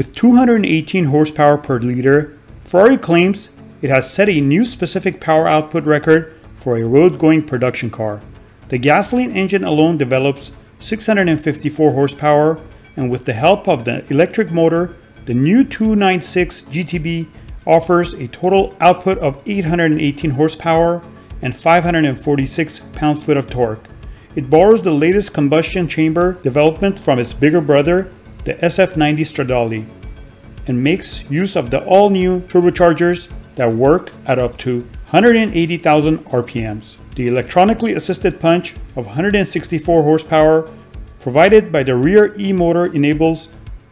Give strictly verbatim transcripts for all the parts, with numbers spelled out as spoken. With two hundred eighteen horsepower per liter, Ferrari claims it has set a new specific power output record for a road-going production car. The gasoline engine alone develops six hundred fifty-four horsepower, and with the help of the electric motor, the new two ninety-six G T B offers a total output of eight hundred eighteen horsepower and five hundred forty-six pound-foot of torque. It borrows the latest combustion chamber development from its bigger brother, the S F ninety Stradale, and makes use of the all-new turbochargers that work at up to one hundred eighty thousand R P Ms. The electronically assisted punch of one hundred sixty-four horsepower provided by the rear e-motor enables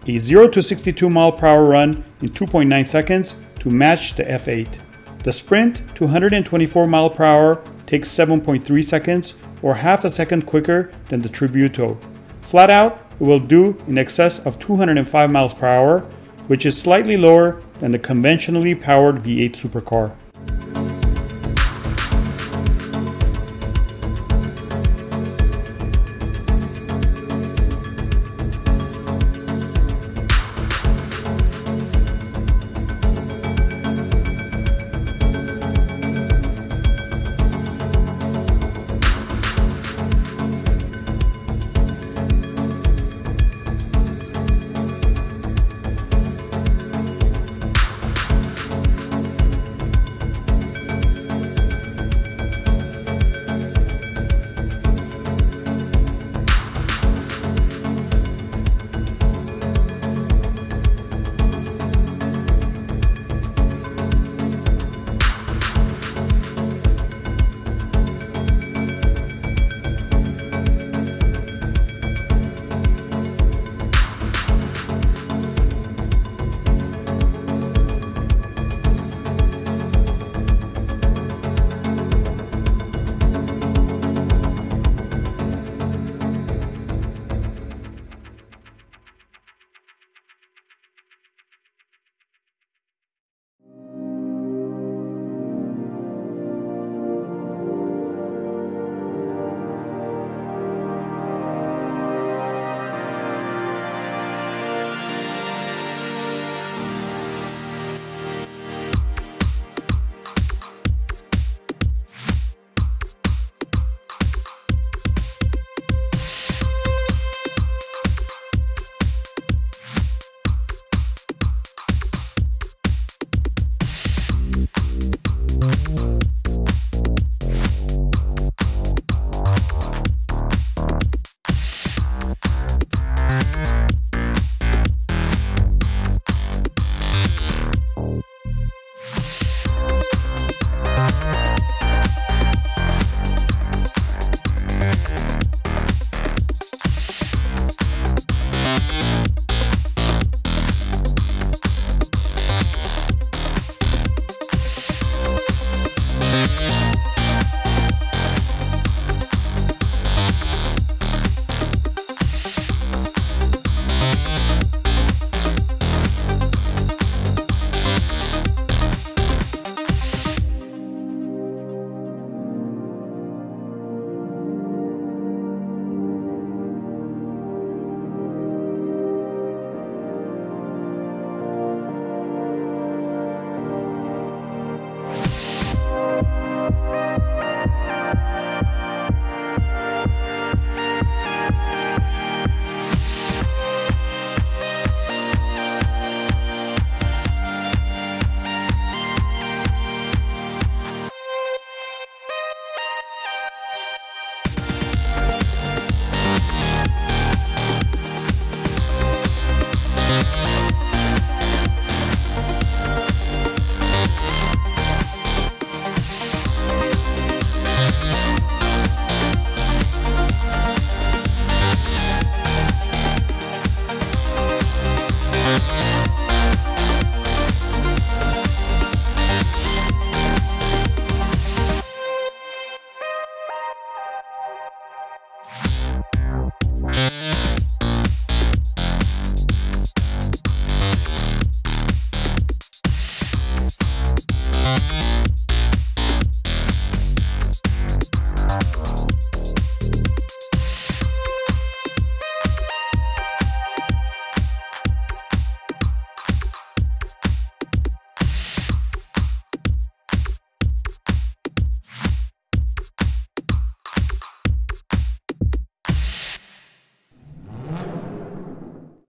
a zero to sixty-two mile per hour run in two point nine seconds to match the F eight. The sprint to one hundred twenty-four mile per hour takes seven point three seconds, or half a second quicker than the Tributo. Flat out, it will do in excess of two hundred five miles per hour, which is slightly lower than the conventionally powered V eight supercar.